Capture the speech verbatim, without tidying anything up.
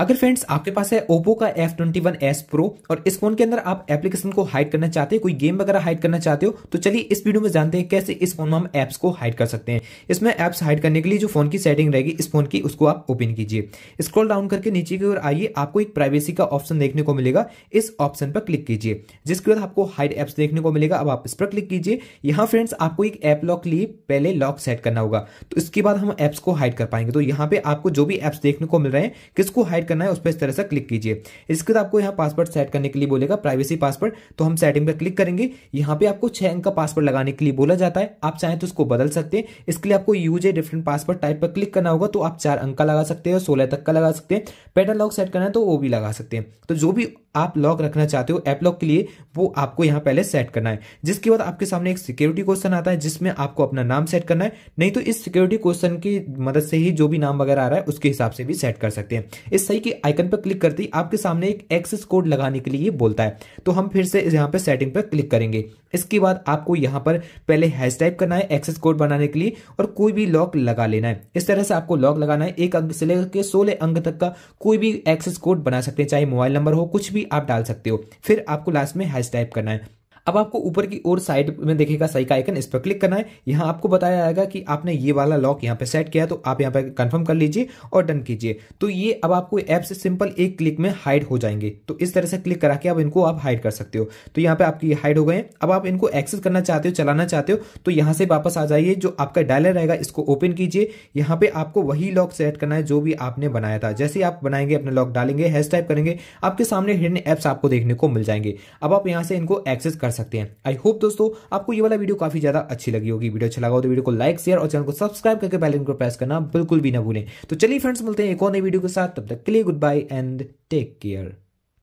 अगर फ्रेंड्स आपके पास है ओप्पो का F twenty one S Pro और इस फोन के अंदर आप एप्लीकेशन को हाइड करना चाहते हो, कोई गेम वगैरह हाइड करना चाहते हो, तो चलिए इस वीडियो में जानते हैं कैसे इस फोन में हम ऐप्स को हाइड कर सकते हैं। इसमें ऐप्स हाइड करने के लिए जो फोन की सेटिंग रहेगी इस फोन की, उसको आप ओपन कीजिए। स्क्रॉल डाउन करके नीचे की ओर आइए, आपको एक प्राइवेसी का ऑप्शन देखने को मिलेगा। इस ऑप्शन पर क्लिक कीजिए, जिसके बाद आपको हाइड एप्स देखने को मिलेगा। अब आप इस पर क्लिक कीजिए। यहाँ फ्रेंड्स आपको एक ऐप लॉक के लिए पहले लॉक सेट करना होगा, तो इसके बाद हम ऐप्स को हाइड कर पाएंगे। तो यहाँ पे आपको जो भी ऐप्स देखने को मिल रहे हैं, किसको हाइड करना है उस पर इस तरह से क्लिक कीजिए। इसके बाद आपको यहाँ पासवर्ड सेट करने के लिए बोलेगा, प्राइवेसी पासवर्ड, तो हम सेटिंग पर क्लिक करेंगे। यहाँ पे आपको छह अंक का पासवर्ड लगाने के लिए बोला जाता है, आप चाहें तो उसको बदल सकते हैं। इसके लिए आपको use a different password type पर क्लिक करना होगा, तो आप चार अंक का लगा सकते हैं, सोलह तक का लगा सकते हैं। पैटर्न लॉक सेट करना है तो वो भी लगा सकते हैं। तो जो भी आप लॉक रखना चाहते हो ऐप लॉक के लिए, वो आपको यहाँ पहले सेट करना है। जिसके बाद आपके सामने एक सिक्योरिटी क्वेश्चन आता है, जिसमें आपको अपना नाम सेट करना है, नहीं तो इस सिक्योरिटी क्वेश्चन की मदद से ही जो भी नाम वगैरह आ रहा है उसके हिसाब से भी सेट कर सकते हैं। इस सही के आइकन पर क्लिक करते ही आपके सामने एक एक्सेस कोड लगाने के लिए बोलता है, तो हम फिर से यहाँ पर सेटिंग पर क्लिक करेंगे। इसके बाद आपको यहाँ पर पहले हैश टाइप करना है एक्सेस कोड बनाने के लिए, और कोई भी लॉक लगा लेना है। इस तरह से आपको लॉक लगाना है, एक अंक से लेकर सोलह अंक तक का कोई भी एक्सेस कोड बना सकते हैं, चाहे मोबाइल नंबर हो, कुछ भी आप डाल सकते हो। फिर आपको लास्ट में हैश टाइप करना है। अब आपको ऊपर की ओर साइड में देखेगा सही का आइकन, इस पर क्लिक करना है। यहाँ आपको बताया जाएगा कि आपने ये वाला लॉक यहाँ पे सेट किया, तो आप यहाँ पे कंफर्म कर लीजिए और डन कीजिए। तो ये अब आपको ऐप से सिंपल एक क्लिक में हाइड हो जाएंगे। तो इस तरह से क्लिक करा के अब इनको आप हाइड कर सकते हो। तो यहाँ पे आपकी हाइड हो गए। अब आप इनको एक्सेस करना चाहते हो, चलाना चाहते हो, तो यहाँ से वापस आ जाइए। जो आपका डायलर रहेगा इसको ओपन कीजिए। यहाँ पे आपको वही लॉक सेट करना है जो भी आपने बनाया था। जैसे आप बनाएंगे, अपने लॉक डालेंगे, हैश टाइप करेंगे, आपके सामने हिडन ऐप्स आपको देखने को मिल जाएंगे। अब आप यहाँ से इनको एक्सेस कर सकते हैं। आई होप दोस्तों आपको ये वाला वीडियो काफी ज्यादा अच्छी लगी होगी। वीडियो अच्छा लगा हो तो वीडियो को लाइक, शेयर और चैनल को सब्सक्राइब करके बेल आइकन को प्रेस करना बिल्कुल भी ना भूलें। तो चलिए फ्रेंड्स, मिलते हैं एक और नई वीडियो के साथ। तब तक के लिए good bye and take care.